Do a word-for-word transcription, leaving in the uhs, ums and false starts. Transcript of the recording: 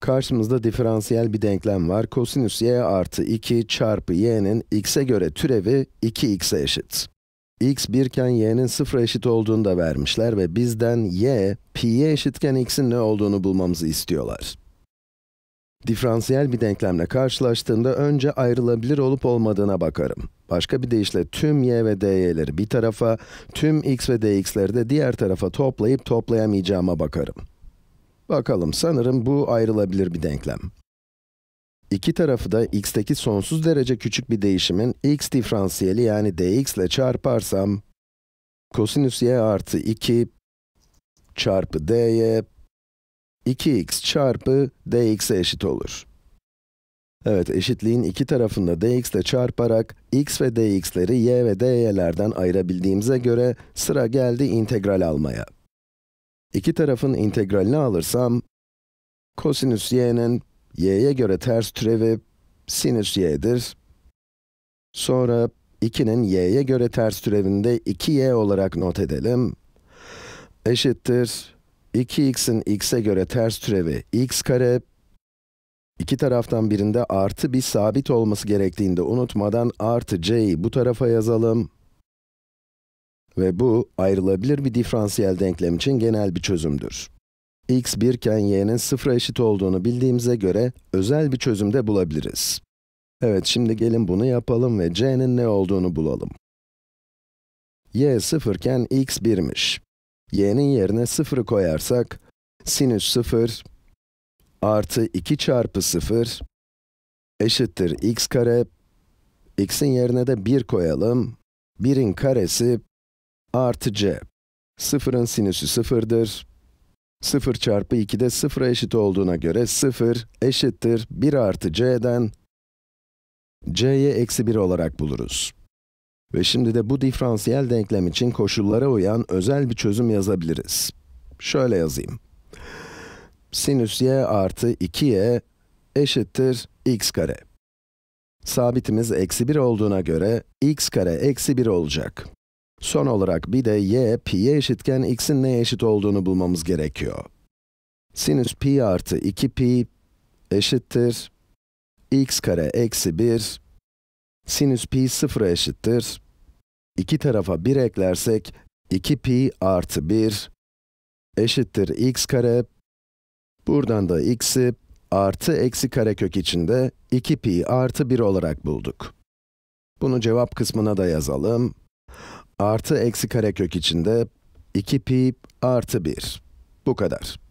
Karşımızda diferansiyel bir denklem var. Kosinüs y artı iki çarpı y'nin x'e göre türevi iki x'e eşit. X bir iken y'nin sıfıra eşit olduğunu da vermişler ve bizden y, pi'ye eşitken x'in ne olduğunu bulmamızı istiyorlar. Diferansiyel bir denklemle karşılaştığımda önce ayrılabilir olup olmadığına bakarım. Başka bir deyişle tüm y ve dy'leri bir tarafa, tüm x ve dx'leri de diğer tarafa toplayıp toplayamayacağıma bakarım. Bakalım, sanırım bu ayrılabilir bir denklem. İki tarafı da x'teki sonsuz derece küçük bir değişimin x diferansiyeli yani dx ile çarparsam, kosinüs y artı iki çarpı dy, iki x çarpı dx'e eşit olur. Evet, eşitliğin iki tarafında dx ile çarparak x ve dx'leri y ve dy'lerden ayırabildiğimize göre sıra geldi integral almaya. İki tarafın integralini alırsam, kosinüs y'nin y'ye göre ters türevi sinüs y'dir. Sonra ikinin y'ye göre ters türevini de iki y olarak not edelim. Eşittir iki x'in x'e göre ters türevi x kare. İki taraftan birinde artı bir sabit olması gerektiğini de unutmadan artı c'yi bu tarafa yazalım. Ve bu, ayrılabilir bir diferansiyel denklem için genel bir çözümdür. X bir iken y'nin sıfıra eşit olduğunu bildiğimize göre, özel bir çözüm de bulabiliriz. Evet, şimdi gelin bunu yapalım ve c'nin ne olduğunu bulalım. Y sıfır iken x birmiş. Y'nin yerine sıfırı koyarsak, sinüs sıfır artı iki çarpı sıfır eşittir x kare. X'in yerine de bir koyalım. birin karesi artı c. sıfırın sinüsü sıfırdır. sıfır çarpı iki de sıfıra eşit olduğuna göre sıfır eşittir bir artı c'den c'ye eksi bir olarak buluruz. Ve şimdi de bu diferansiyel denklem için koşullara uyan özel bir çözüm yazabiliriz. Şöyle yazayım. Sinüs y artı iki y eşittir x kare. Sabitimiz eksi bir olduğuna göre x kare eksi bir olacak. Son olarak bir de y, pi'ye eşitken x'in neye eşit olduğunu bulmamız gerekiyor. Sinüs pi artı iki pi eşittir x kare eksi bir. Sinüs pi sıfıra eşittir. İki tarafa bir eklersek iki pi artı bir eşittir x kare. Buradan da x'i artı eksi karekök içinde iki pi artı bir olarak bulduk. Bunu cevap kısmına da yazalım. Artı eksi karekök içinde iki pi artı bir. Bu kadar.